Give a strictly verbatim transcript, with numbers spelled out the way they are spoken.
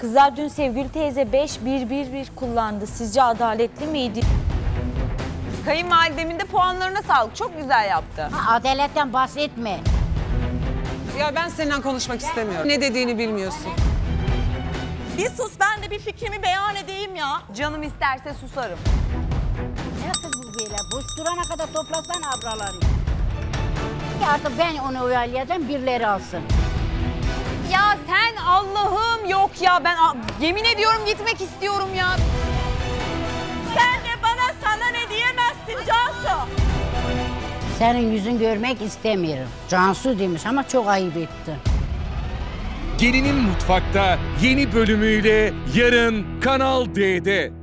Kızlar dün Sevgül teyze beş bir bir bir kullandı. Sizce adaletli miydi? Kayınvalidemin de puanlarına sağlık. Çok güzel yaptı. Ha, adaletten bahsetme. Ya ben seninle konuşmak istemiyorum. Ne dediğini bilmiyorsun. Bir sus, ben de bir fikrimi beyan edeyim ya. Canım isterse susarım. Nasıl bu böyle? Boş durana kadar toplasan abralarını. Artık ben onu oyalayacağım, birileri alsın. Ya sen Allah'ım, yok ya ben yemin ediyorum gitmek istiyorum ya. Sen de bana sana ne diyemezsin Cansu. Senin yüzün görmek istemiyorum. Cansu demiş ama çok ayıp ettin. Gelinim Mutfakta yeni bölümüyle yarın Kanal D'de.